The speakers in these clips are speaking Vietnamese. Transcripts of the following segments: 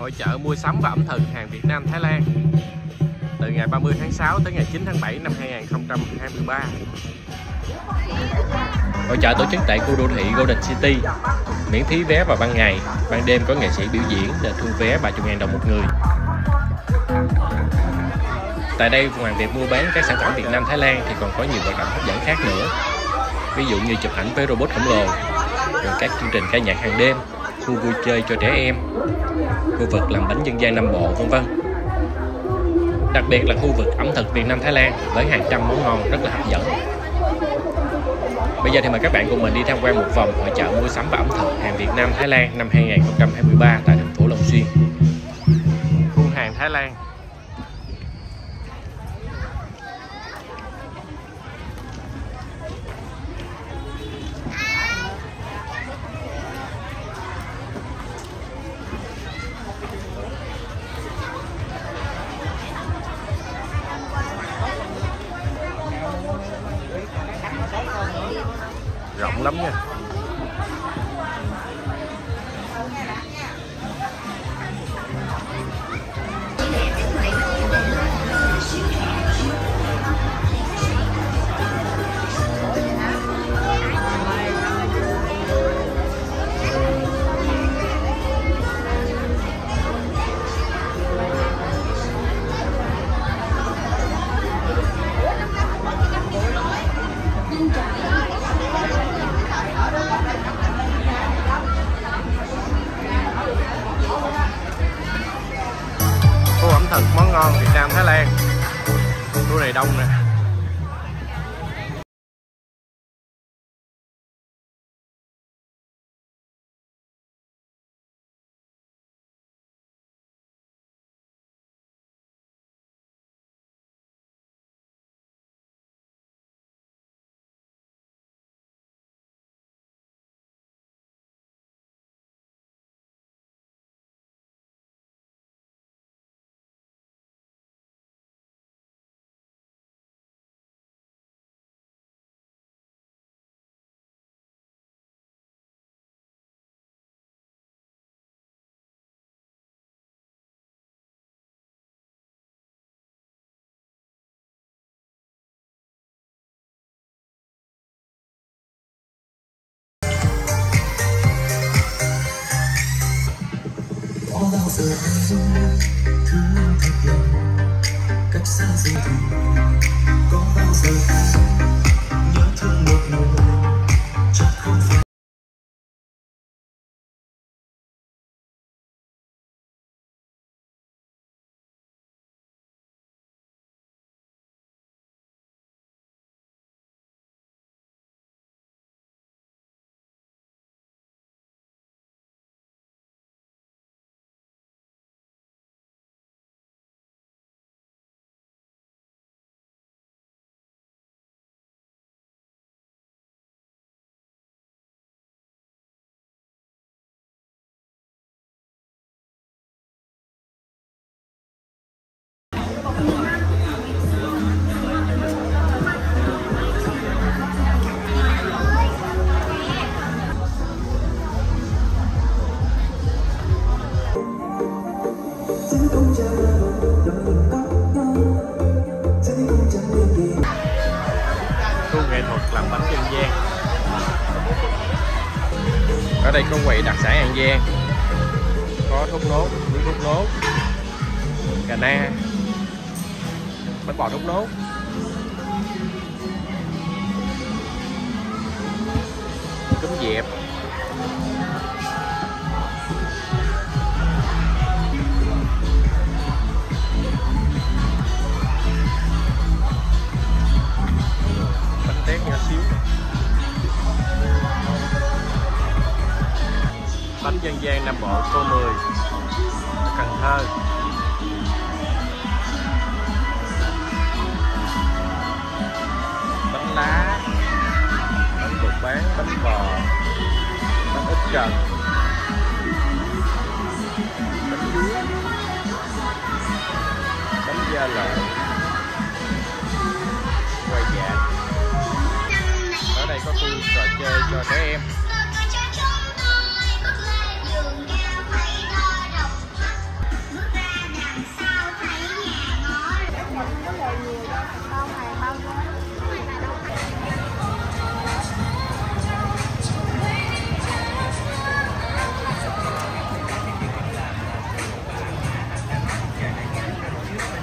hội chợ mua sắm và ẩm thực hàng Việt Nam Thái Lan từ ngày 30 tháng 6 tới ngày 9 tháng 7 năm 2023. Hội chợ tổ chức tại khu đô thị Golden City, miễn phí vé vào ban ngày, ban đêm có nghệ sĩ biểu diễn để thu vé 30.000 đồng một người. Tại đây, ngoài việc mua bán các sản phẩm Việt Nam Thái Lan thì còn có nhiều hoạt động hấp dẫn khác nữa. Ví dụ như chụp ảnh với robot khổng lồ, rồi các chương trình ca nhạc hàng đêm, khu vui chơi cho trẻ em, khu vực làm bánh dân gian Nam Bộ, vân vân. Đặc biệt là khu vực ẩm thực Việt Nam Thái Lan với hàng trăm món ngon rất là hấp dẫn. Bây giờ thì mời các bạn cùng mình đi tham quan một vòng hội chợ mua sắm và ẩm thực hàng Việt Nam Thái Lan năm 2023 tại thành phố Long Xuyên. Khu hàng Thái Lan. Rộng lắm nha. Thật món ngon Việt Nam Thái Lan. Chỗ này đông nè. Bao giờ anh dung thương thật lòng cách xa dư thương, có bao giờ anh nhớ thương một người chắc không phải. Ở đây có quầy đặc sản An Giang, có thốt nốt, miếng thốt nốt, cà na, bánh bò thốt nốt. Cấm dẹp. Bánh tét nhỏ xíu. Bánh dân gian Nam Bộ số 10 Cần Thơ. Bánh lá, bánh bột bán, bánh bò, bánh ức trần, bánh lúa, bánh da lợn, quay dạ. Ở đây có khu trò chơi cho trẻ em.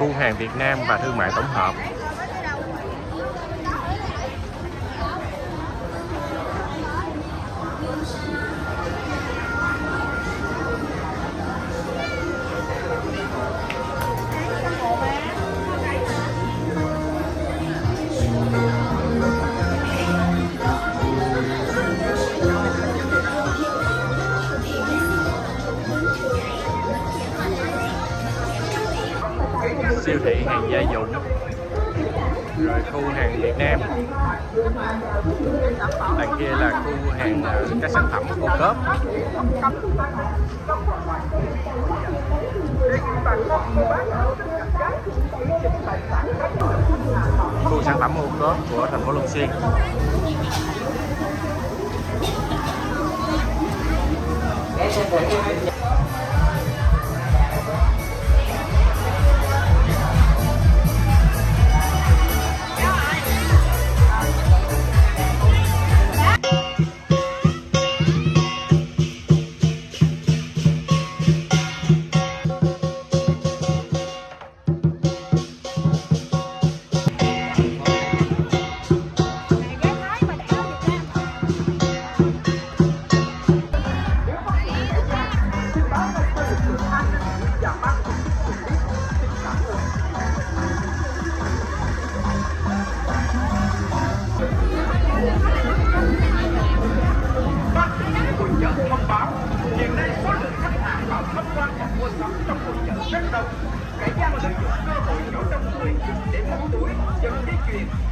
Khu hàng Việt Nam và thương mại tổng hợp. Siêu thị hàng gia dụng, rồi khu hàng Việt Nam, đằng kia là khu hàng các sản phẩm ô cốp. Khu sản phẩm ô cốp của thành phố Long Xuyên.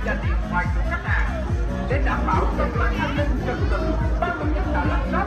và điện thoại của khách hàng để đảm bảo công tác an ninh trật tự. Ban tổ chức đã lập